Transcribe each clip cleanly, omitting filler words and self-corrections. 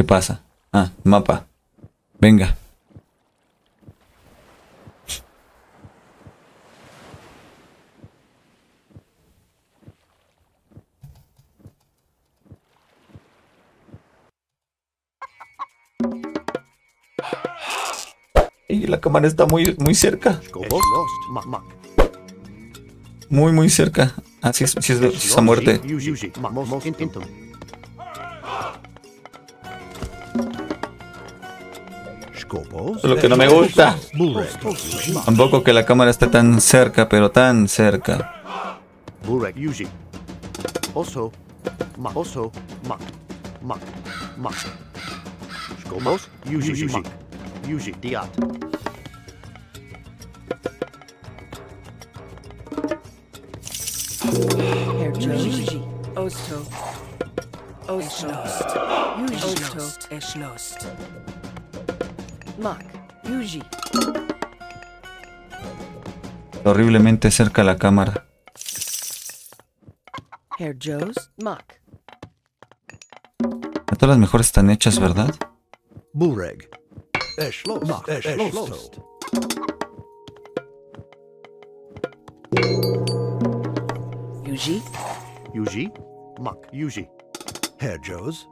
¿Qué pasa? Ah, mapa. Venga. Y la cámara está muy cerca. Muy cerca. Así es esa muerte. Lo que no me gusta. Tampoco que la cámara esté tan cerca, pero tan cerca. Horriblemente cerca la cámara. Todas las mejores están hechas, ¿verdad? Bureg. Yuji, Yuji, Mak, Yuji, Herjos,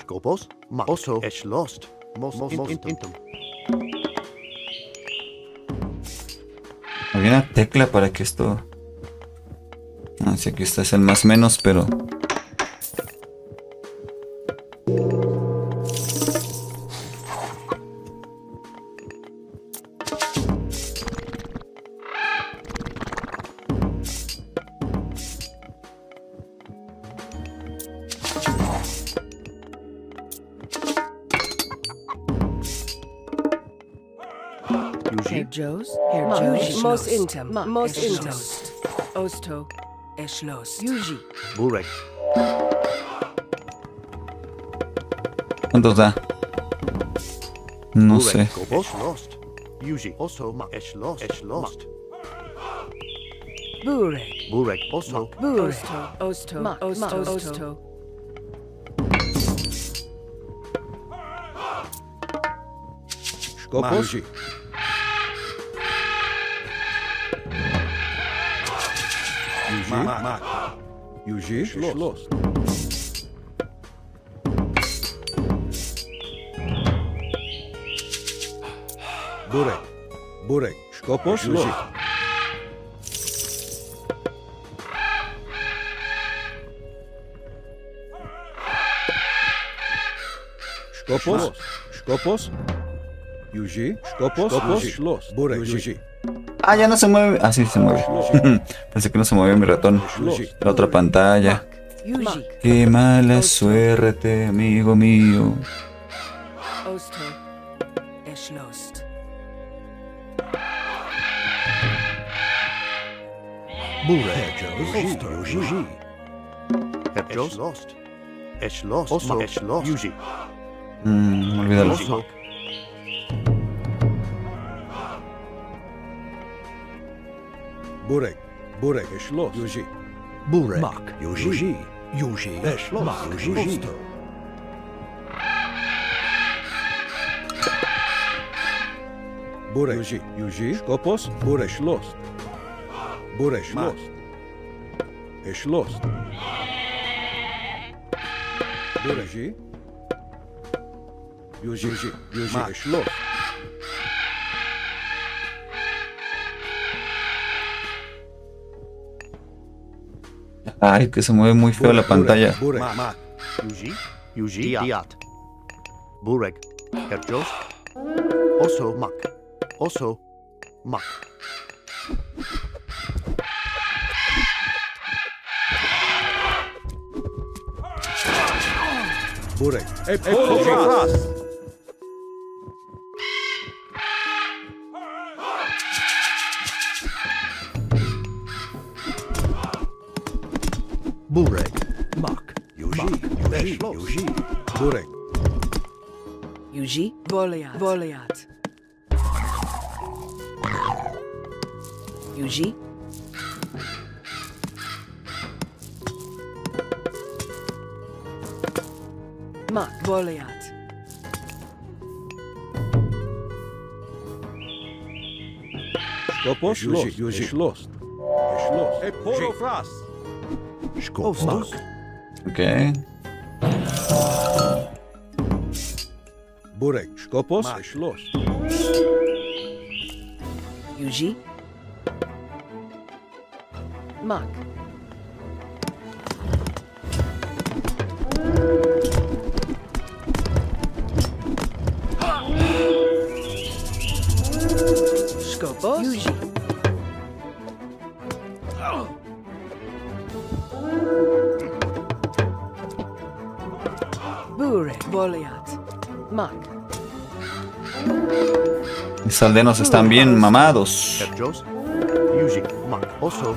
Skopos, Mak, Oso, Esh Lost, Mos, Intum. Había una tecla para que esto. Ah, sí, aquí está, es el más menos, pero. ¿Cuántos da? No sé. Yuji, Schloss. Burek, Skopos, Yuji. Skopos, Yuji, Skopos, Schloss, Burek, Yuji. Ah, ya no se mueve. Ah, sí, se mueve. Pensé que no se movía mi ratón. La otra pantalla. Qué mala suerte, amigo mío. Olvídalo. Burek, Schloss, Yuji. Burek, Yuji, Yuji, Schloss, Yuji. Burek, Yuji, Skopos, Burek, Schloss. Burek, Schloss. Schloss. Burek, Yuji, Yuji, Schloss. Ay, que se mueve muy feo la pantalla. Burek, Oso, Mak. Burek, Burek, Mak, Yuji, Burek, Yuji, Boleat, Yuji, Mak Goliat. To pošlo, išlost. Išlost. E poro fras. Škopstus. Okay. Burek, škopos, išlost. Yuji. Mak. Yuji. Burek, Goliat. Mak. Mis aldeanos están bien mamados. Yuji, Mak, oso.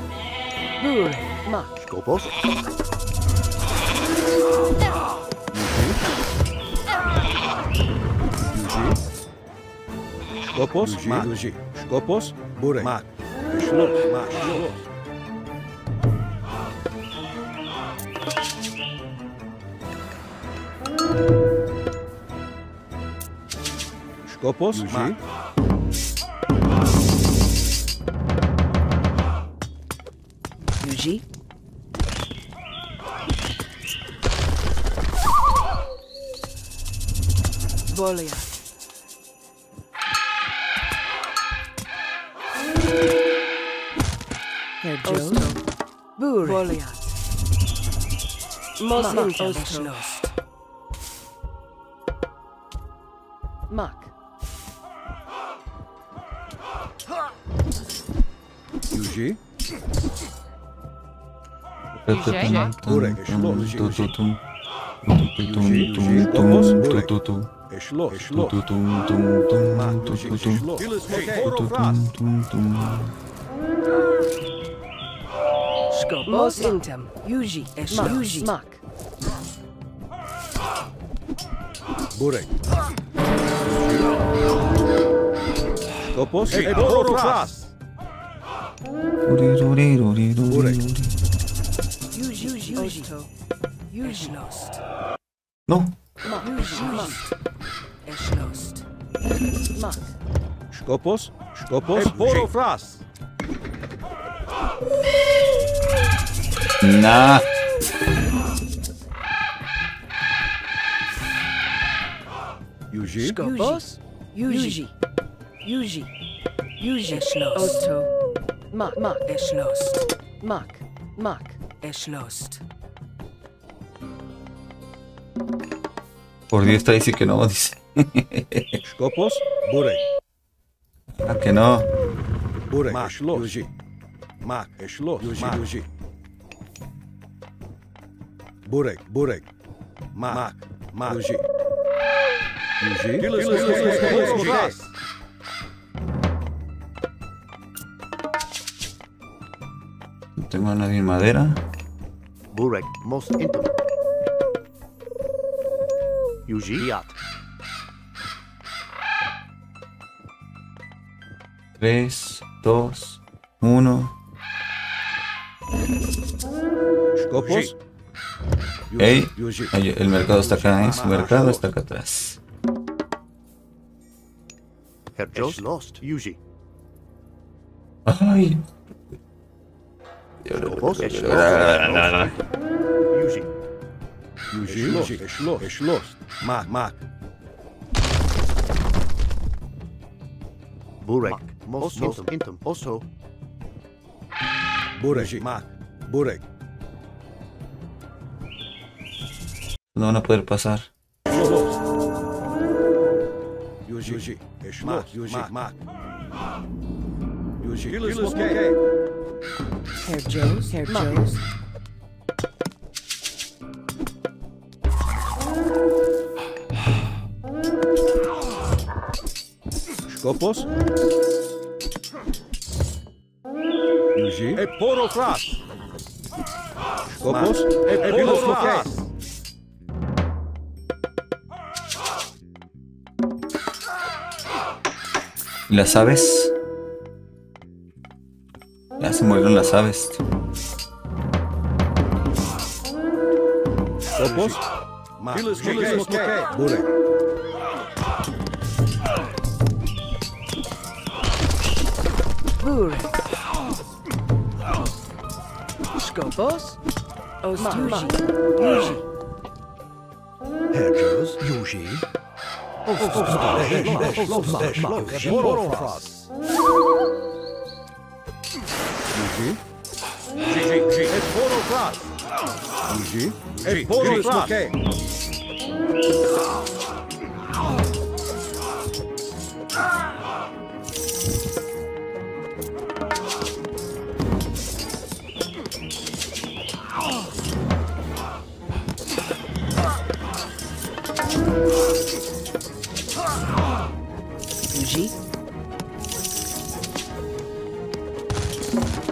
Burek, Mak. Skopos. Skopos, Mak. Skopos, Burek, Mak. Shlos, Mak, shlos. Skopos, Mak. Yuji. Volia. Ostro. Burek. Goliat. Mosman Ostros. Mak. Yuji. Burek. Mos intem, Yuji, Yuji, Mak. Burek. Skopos, Skopos. Burek. Yuji, Yuji, Yuji, lost. No. Lost. Mak. Skopos, Skopos, Skopos. Nah. Yuji. Skopos. Yuji. Yuji. Yuji. Schloss. Mak. Mak. Schloss. Mak. Mak. Schloss. Por Dios, está dice que no, dice. Skopos. Burek. Ah, que no. Burek. Mak. Yuji. Mak. Schloss. Yuji. Burek, Burek, Mak, Mak, Yuji. Yuji. No tengo a nadie en madera. Burek, most into. Yuji. Yat. 3, 2, 1. Skopos. Ey, el mercado está acá, ¿eh? Su mercado está acá atrás. Ay. Burek. No van a poder pasar. Yuji, Mak, Yuji, Mak. Yuji, Herjos. Skopos. Yuji. Eporofras. Skopos. Eporofras. Las aves. Ya se murieron las aves. Skopos. más. Burek. Burek. Skopos. Ostruzi. Hedros. Juzi.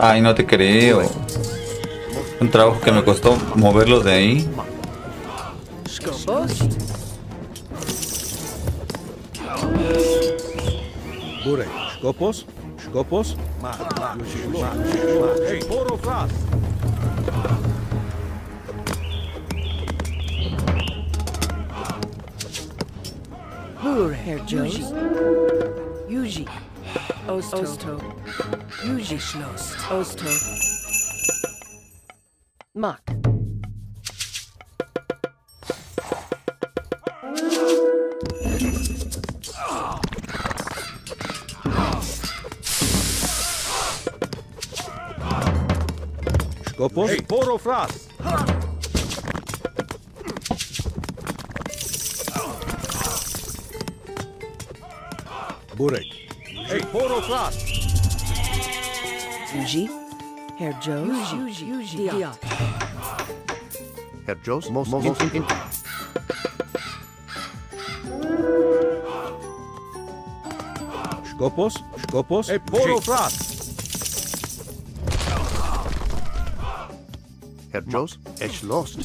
Ay, no te creo. Un trabajo que me costó moverlos de ahí. Skopos. Yuji. Osto. Yuji Schloss. Osto. Mak. Skopos. Porofras. Burek. Porofras. Yuji, Herr Joe, Yuji, Dia. Herr Joe's most in. Skopos, Porofras. Herr Joe's, Ech lost.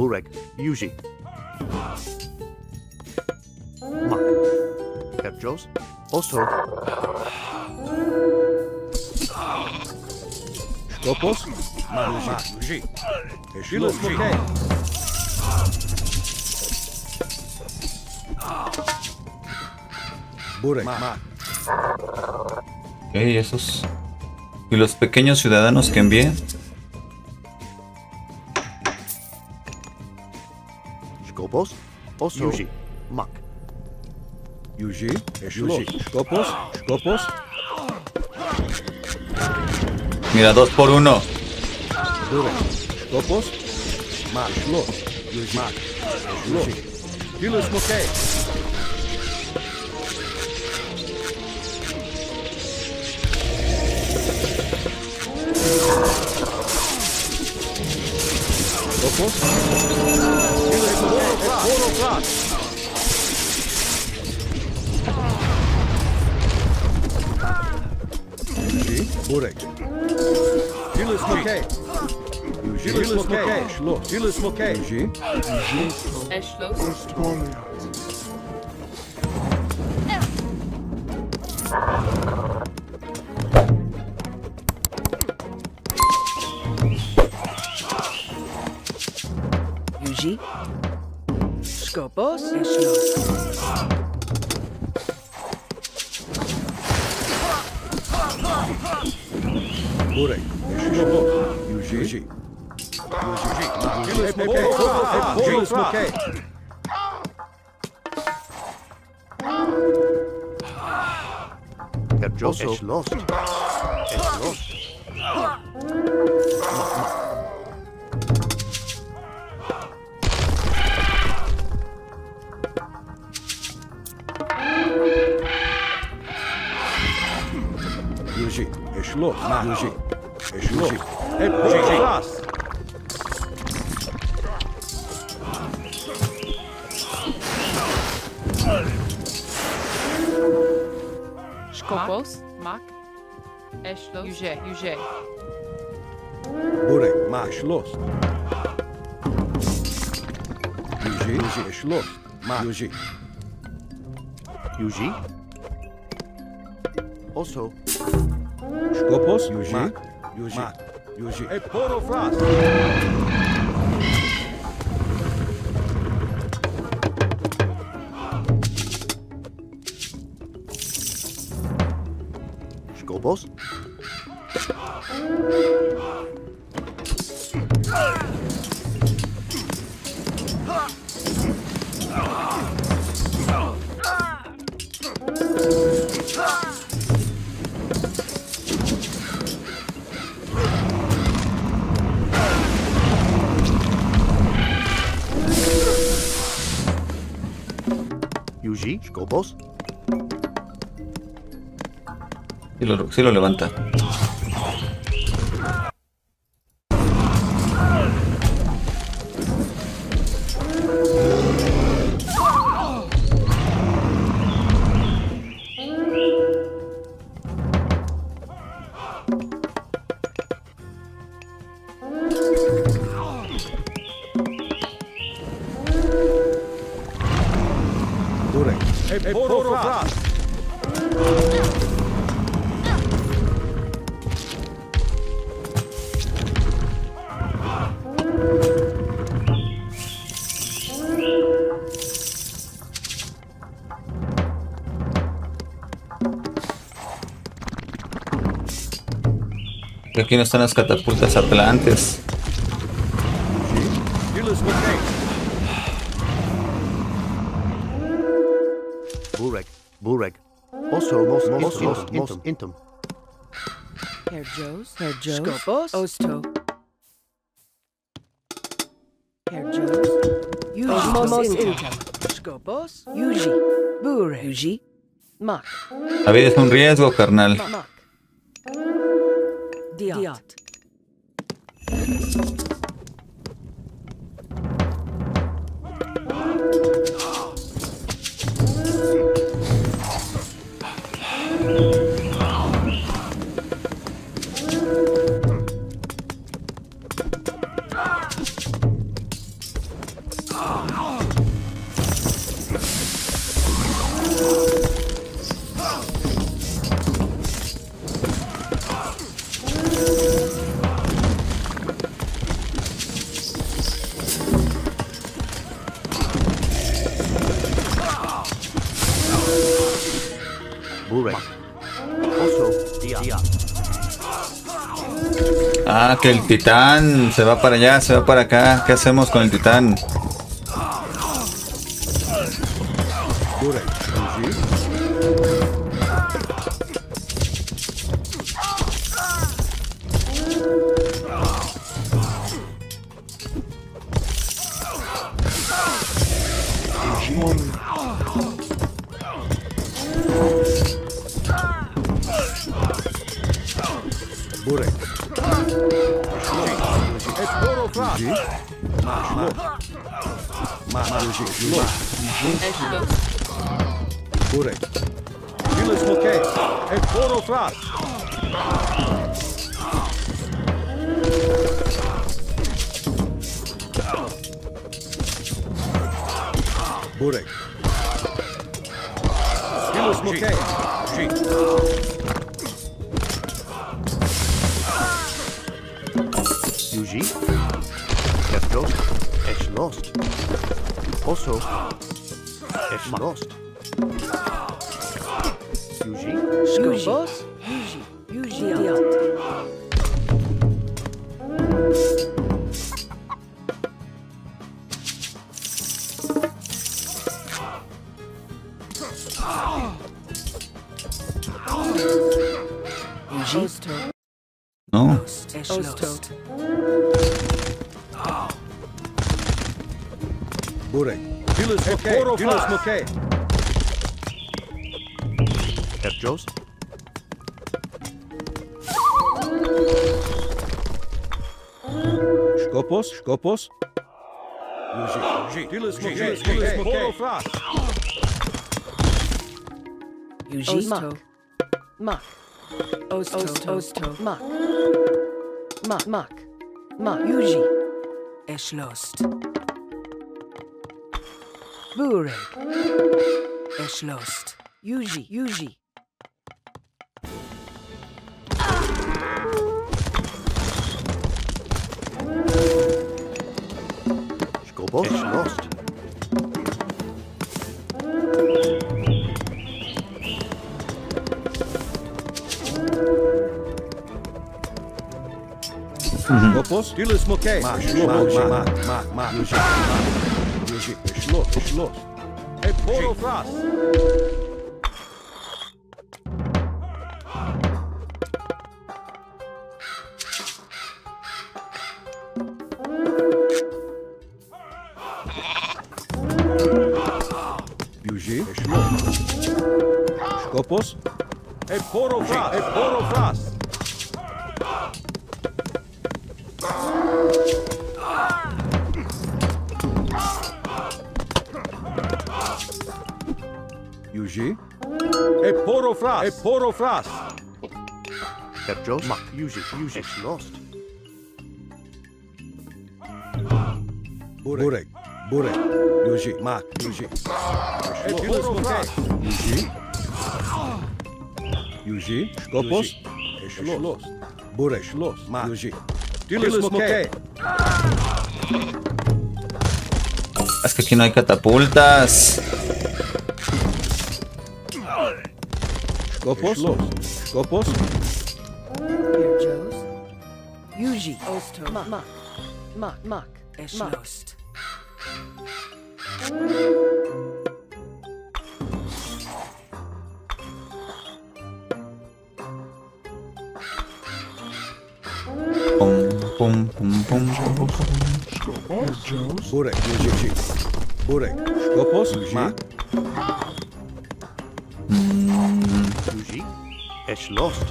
Burek, Yuji. Mak. Herjos, Oso. Skopos, Mak, Yuji. Eshilos, Moke. Burek, Mak. Ok, esos. ¿Y los pequeños ciudadanos que envié? Skopos, Ostruzi, Mak. Yuji, Eshuji, Skopos. Mira, 2 por 1. Burek, Skopos, Mak, Shlos, Yuji, Mak, Shlos. Hilos Mokei. Skopos. Burek. Hilos Mokei. Hilos Mokei. Yuji. Skopos. Burek, Yuji, Yuji. Skopos, Mak, Eshlos, Yuji. Burek, Mak, Shlos. Yuji, Shlo, Ma, Yuji. Yuji? Also. Skopos, Yuji, Ma, Yuji, Ma, Yuji. E poro fras. Skopos? Yuji, Skopos. Sí lo levanta. Aquí no están las catapultas atlantes. Burek, Burek. Oso, mos, mos, mos, mos, intum. Herr Joes, Skopos, Osto. Herr Joes, Yuji, mos, intum. Skopos, Yuji, Burek, Yuji, Mak. La vida es un riesgo, carnal. Diot. Ah, que el titán se va para allá, se va para acá. ¿Qué hacemos con el titán? Okay. Herr Joes. Skopos, Skopos. Yuji, Mak. Mak. Osto, Osto, Mak. Mak, Mak. Mak, Yuji. Erschlossen. Burek. Erschlossen. Yuji. Erschlossen. Opus, die Lust mokai. Mach. Schluss. Hey, Polo Fras. Bugie, Schluss. Opus. Hey, Polo Fras. E poro fras. Capjos. Mac. Use it. Lost. Burek. Use it. Mac. Use it. E poro fras. Use it. Skopos. Lost. Burek. Lost. Mac. Use it. Diles mokai. Es que aquí no hay catapultas. Copos. Yuji. Mak. Eslost. Burek. Es lost.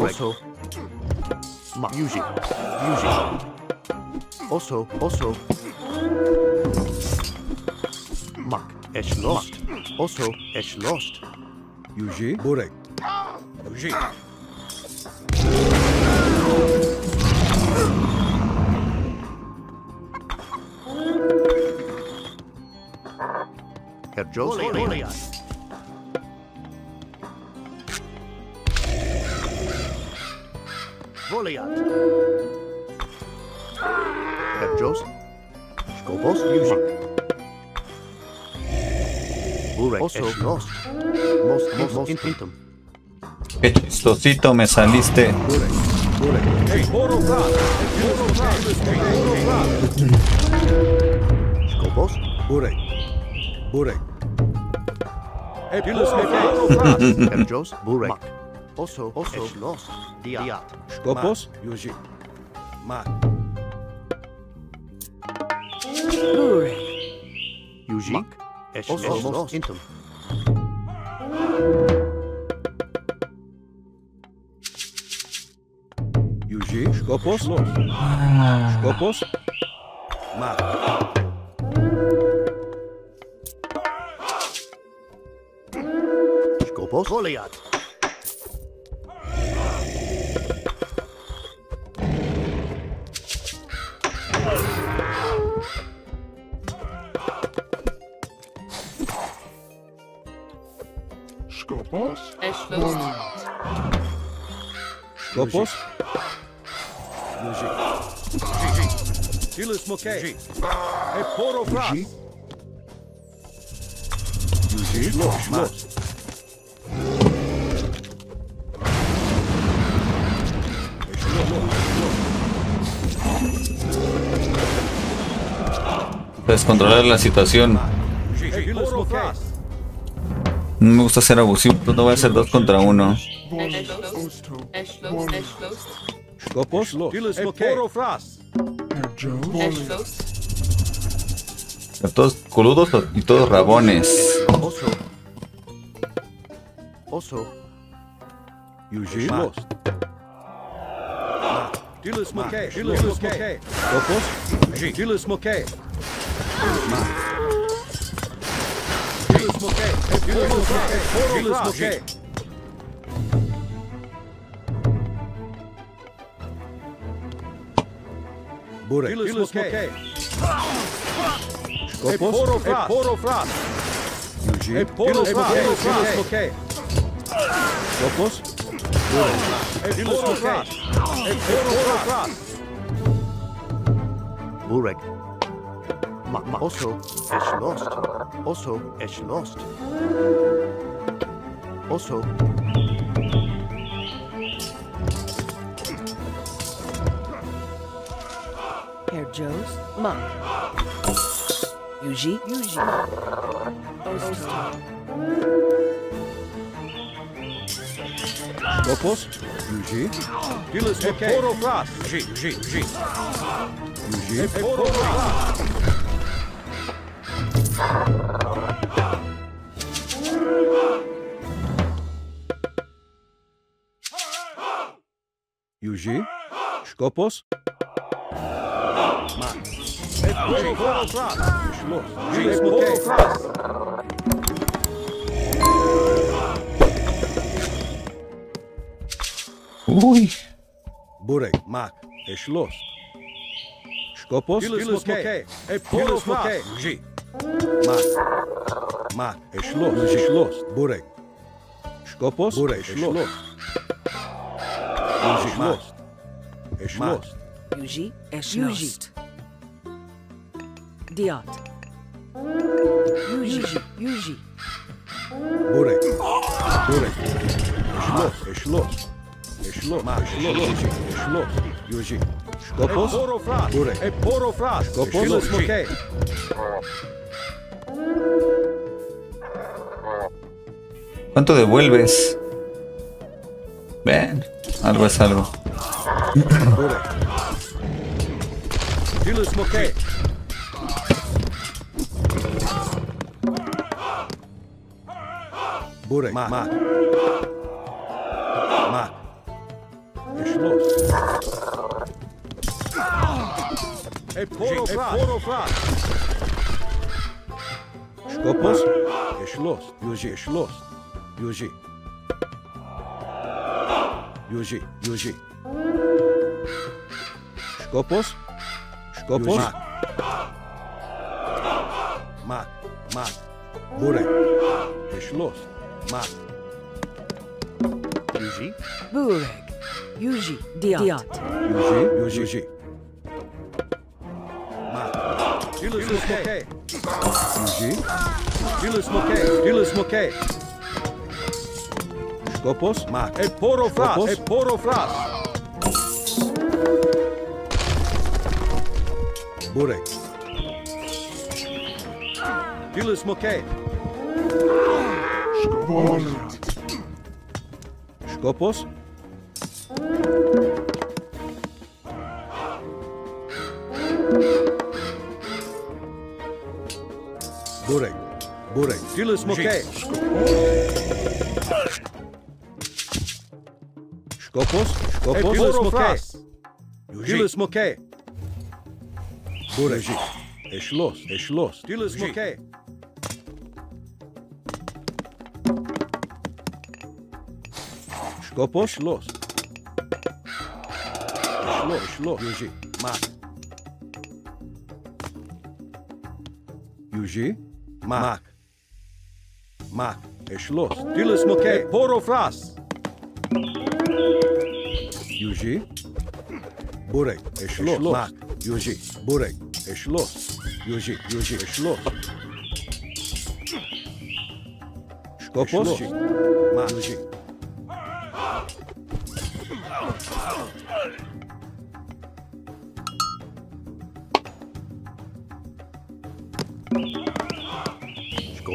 Oso. Yuji. Oso. Mak. Es lost. Oso. Es lost. Yuji. Burek. Yuji. Herr Jones. Goliath. Capjos. Skopos. Music. Burek. Lost. Most. Infintum. Qué chistosito me saliste. Skopos. Burek. Capjos. Burek. Oso. Lost. Diat. Skopos. Yuji. Mak. Burek. Yuji. Mak. Oso. Intum. Yuji. Skopos. Skopos. Mak. Skopos. Goliath. Skopos. Descontrolar la situación. No me gusta ser abusivo, pero no voy a ser 2 contra 1. Skopos. Todos coludos y todos rabones. Oso. Burek. Eporo flash. Burek. Oso is lost. Oso. Herr Joe's monk. Yuji. Oso. Yuji. Dilas Eporo flash. Yuji. Eporo flash. Yuji, Skopos, uy, Burek, Mac, Schloss, Skopos, Mac, Schloss, Burek, Skopos, Schloss. Yuji. Diot. Yuji. Burek. Schloss. Yuji. Skopos. Burek. Eporo flash. Skopos. Okay. ¿Cuánto devuelves? Ven. Algo es algo. Burek, Mac. Eporo flash. Skopos, Yuji. Skopos. Mac. Burek. Schloss. Mac. Yuji. Burek. Yuji. Diot. Yuji. Mac. Dilas Mokay. Skopos. Mac. Eporo flash. Burek. Dilas Mokay. Skopos. Burek. Dilas Mokay. Skopos. Dilas Mokay. Dilas Mokay. Burek. Es lost. Dilas Mokay. Skopos. Es lost. Yuji. Mac. Es lost. Dilas Mokay. Poro fras. Yuji. Burek. Es lost. Mac. Yuji. Burek. Schloss. Yuji. Schloss. Skopos.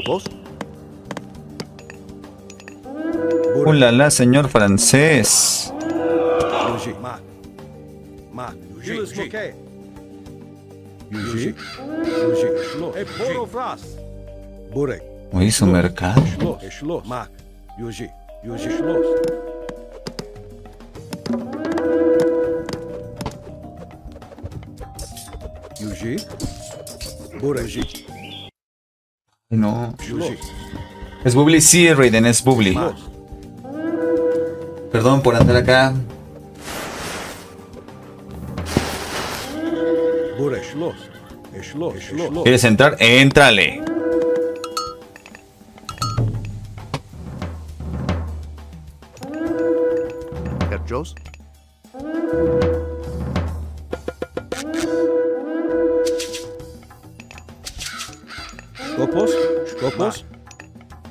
Mac. Skopos. Ulala, señor francés. Yuji. Mac. Yuji. Burek. Uy, su mercado. Mac. Yuji. Yuji. Burek. No. Es Bubli, sí, Raiden, es Bubli. Perdón por andar acá. ¿Quieres entrar? ¡Éntrale! Copos,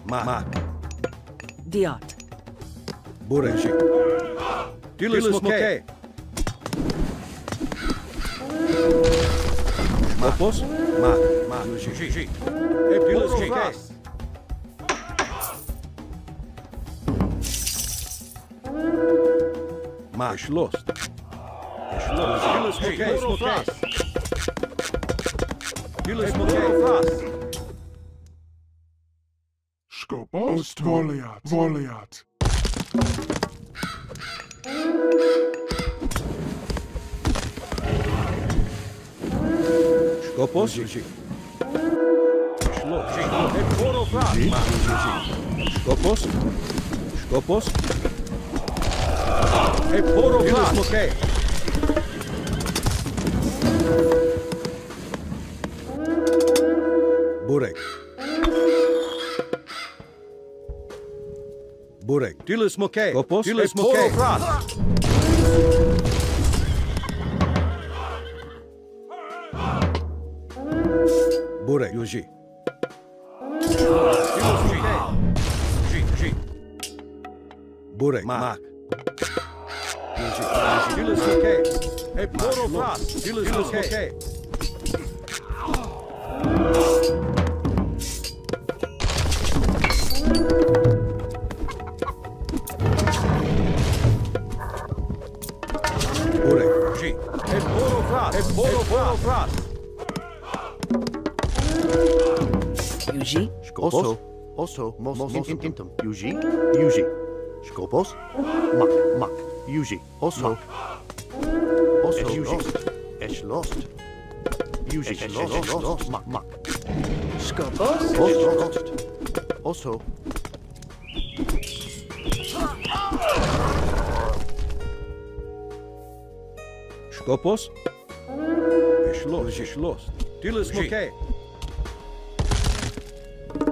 ma, diot, burenci, tilismoke, copos, ma, ji, epilos, ma, schloss, tilismoke, Voliat. Skopos. Skopos. Burek. Burek, tilismoke, copos, tilismoke, fras. Burek, yuji. Burek, mak. Yuji, tilismoke, eporo fras, tilismoke. Yuji, oso, oso, intum, yuji, skopos, mak, yuji, oso, yuji, lost, yuji, lost, mak, skopos, oso, skopos, lost, tilismoke.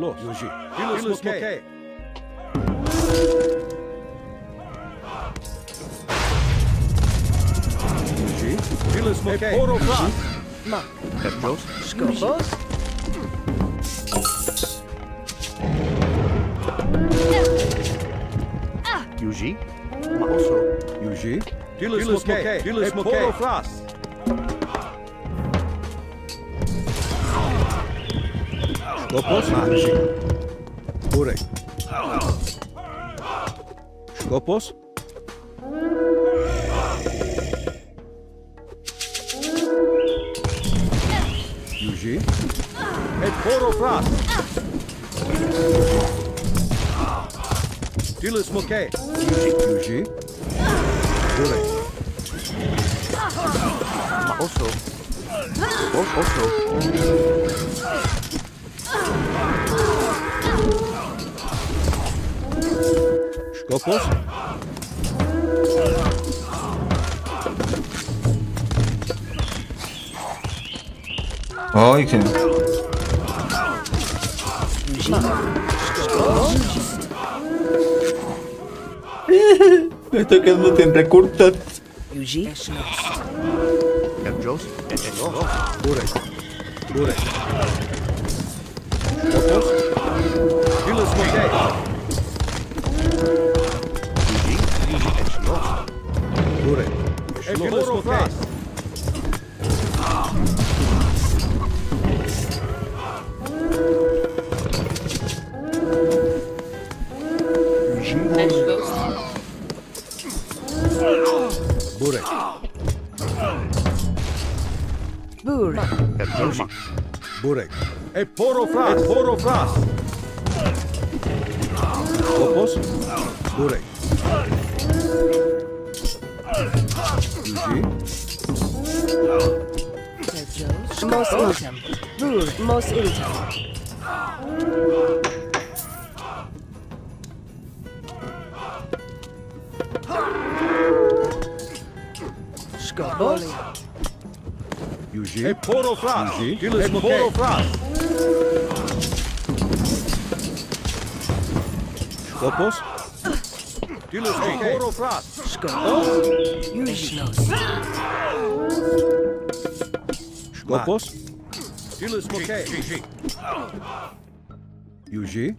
Los Yuji, tilismoke. Yuji, tilismoke. Poro flas. Ma. Skopos. Yuji, ma oso. Yuji, tilismoke. Poro flas. Skopos, burek. Skopos, yuji, et poro fras. Tilismoke, yuji, burek. Oso, oso. Skopos, ay, qué. Me está quedando sin recursos. Yuji, Capjos, Burek. Burek. Burek. Eporo fras. Topos. Burek. Mos Skobos. Yuji. Eporo flas. Eporo flas. Skobos. Eporo flas. Skobos. Yuji. Skobos. Yuji.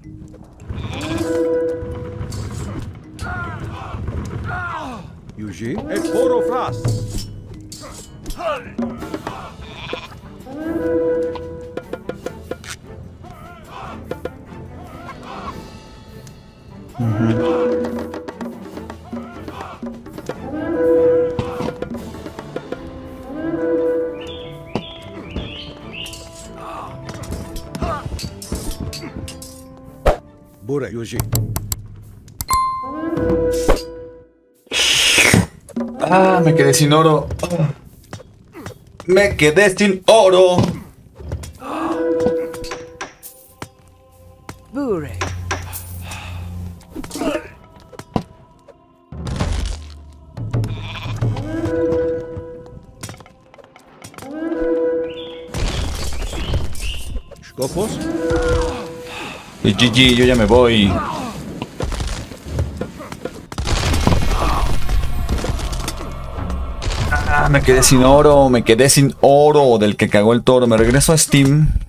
Yuji. Eporo flas. Burek. Yuji. Ah, me quedé sin oro. Me quedé sin oro. Burek. Scopos. Y GG, yo ya me voy. Me quedé sin oro del que cagó el toro. Me regreso a Steam.